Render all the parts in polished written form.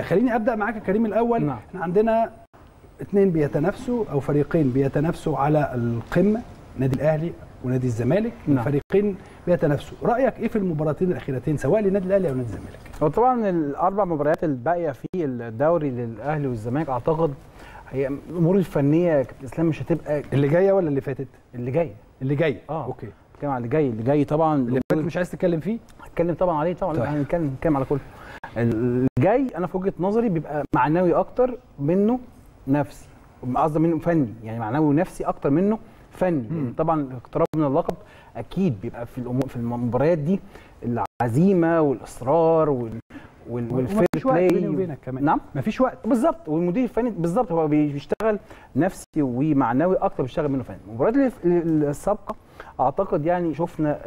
خليني ابدا معاك يا كريم الاول. نعم. احنا عندنا اثنين بيتنافسوا او فريقين بيتنافسوا على القمه، نادي الاهلي ونادي الزمالك. نعم. فريقين بيتنافسوا، رايك ايه في المباراتين الاخيرتين سواء لنادي الاهلي او نادي الزمالك؟ هو طبعا الاربع مباريات الباقيه في الدوري للاهلي والزمالك اعتقد هي الامور الفنيه يا كابتن اسلام مش هتبقى اللي جايه ولا اللي فاتت؟ اللي جايه اوكي نتكلم على اللي جاي طبعا. اللي فاتت مش عايز تتكلم فيه؟ هتكلم طبعا عليه طبعا. طيب. هنتكلم على كله. الجاي انا في وجهه نظري بيبقى معنوي اكتر منه نفسي، قصدي منه فني، يعني معنوي ونفسي اكتر منه فني. يعني طبعا الاقتراب من اللقب اكيد بيبقى في المباريات دي العزيمه والاصرار والفير بلاي. نعم مفيش وقت بالظبط، والمدير الفني بالظبط هو بيشتغل نفسي ومعنوي اكتر، بيشتغل منه فني. المباريات السابقه اعتقد يعني شفنا،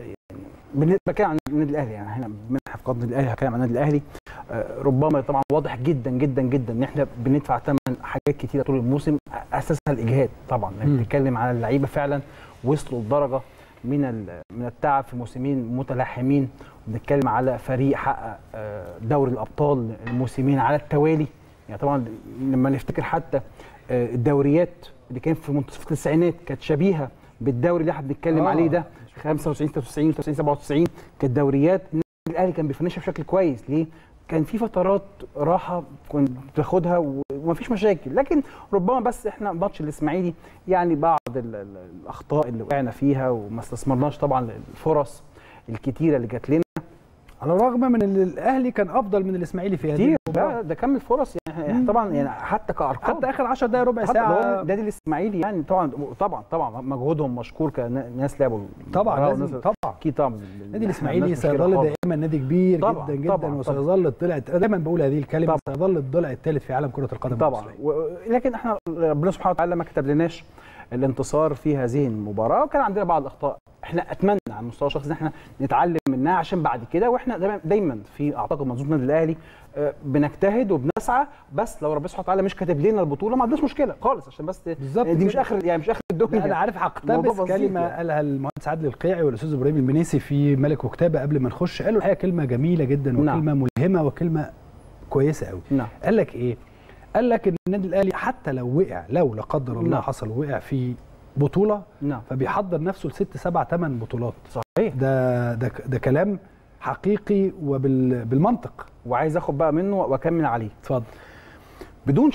بنتكلم عن النادي الاهلي، يعني احنا بنحكي عن النادي الاهلي، هتكلم عن النادي الاهلي. ربما طبعا واضح جدا جدا جدا ان احنا بندفع ثمن حاجات كتيره طول الموسم، اساسها الاجهاد طبعا. بنتكلم على اللعيبه فعلا وصلوا لدرجه من التعب في موسمين متلاحمين، وبنتكلم على فريق حقق دوري الابطال الموسمين على التوالي. يعني طبعا لما نفتكر حتى الدوريات اللي كانت في منتصف التسعينات كانت شبيهه بالدوري اللي احنا بنتكلم عليه ده، 95 96 97 97 كانت دوريات الاهلي كان بيفنشها بشكل كويس. ليه؟ كان في فترات راحه كنت بتاخدها ومفيش مشاكل، لكن ربما بس احنا ماتش الاسماعيلي يعني بعض الاخطاء اللي وقعنا فيها وما استثمرناش طبعا الفرص الكتيره اللي جات لنا، على الرغم من ان الاهلي كان افضل من الاسماعيلي في هذه المباراه. ده كم الفرص يعني طبعا، يعني حتى كارقام حتى اخر 10 دقائق ربع ساعه نادي الاسماعيلي يعني طبعا مجهودهم مشكور كناس لعبوا طبعا نادي الاسماعيلي سيظل دائما نادي كبير طبعا جدا جدا طبعا، وسيظل الضلع، دايما بقول هذه الكلمه، سيظل الضلع الثالث في عالم كره القدم طبعا. لكن احنا ربنا سبحانه وتعالى ما كتبلناش الانتصار في هذه المباراه، وكان عندنا بعض الاخطاء احنا اتمنى على مستوى شخصي ان احنا نتعلم منها، عشان بعد كده واحنا دايما في اعتقد منظومه النادي الاهلي بنجتهد وبنسعى، بس لو ربنا سبحانه وتعالى مش كاتب لنا البطوله ما عندناش مشكله خالص، عشان بس دي مش اخر الدنيا. انا عارف هقتبس كلمه قالها المهندس عدلي القيعي والاستاذ ابراهيم المنيسي في ملك وكتابه قبل ما نخش، قالوا الحقيقه كلمه جميله جدا وكلمه ملهمه وكلمه كويسه قوي. قال لك ايه؟ قال لك ان النادي الاهلي حتى لو وقع، لو لا قدر الله حصل وقع في بطوله، فبيحضر نفسه لست 7 8 بطولات. صحيح. ده كلام حقيقي وبالمنطق، وعايز اخد بقى منه واكمل عليه. اتفضل. بدون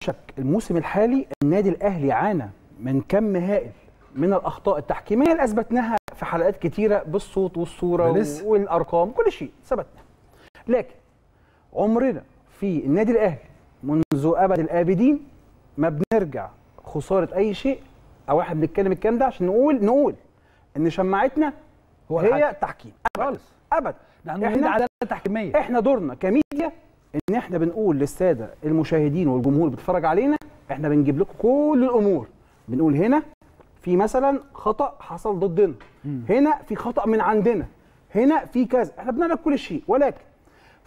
شك الموسم الحالي النادي الاهلي عانى من كم هائل من الاخطاء التحكيميه اللي اثبتناها في حلقات كتيره بالصوت والصوره والارقام، كل شيء ثبتنا. لكن عمرنا في النادي الاهلي منذ ابد الابدين ما بنرجع خساره اي شيء، او احنا بنتكلم الكلام ده عشان نقول ان شماعتنا هي التحكيم خالص ابدا. احنا عداله تحكيميه، احنا دورنا كميديا ان احنا بنقول للساده المشاهدين والجمهور بيتفرج علينا، احنا بنجيب لكم كل الامور، بنقول هنا في مثلا خطا حصل ضدنا، هنا في خطا من عندنا، هنا في كذا، احنا بنعمل كل شيء. ولكن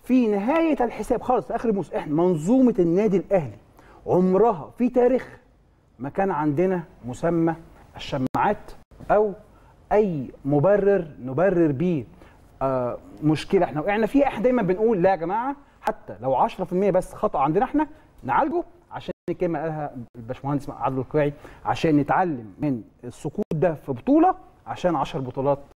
في نهايه الحساب خالص في اخر الموسم، احنا منظومه النادي الاهلي عمرها في تاريخ ما كان عندنا مسمى الشماعات او اي مبرر نبرر بيه مشكله احنا وقعنا فيها. احنا دايما بنقول لا يا جماعه، حتى لو 10% بس خطا عندنا احنا نعالجه، عشان الكلمه قالها الباشمهندس عدلي القيعي، عشان نتعلم من السقوط ده في بطوله، عشان 10 بطولات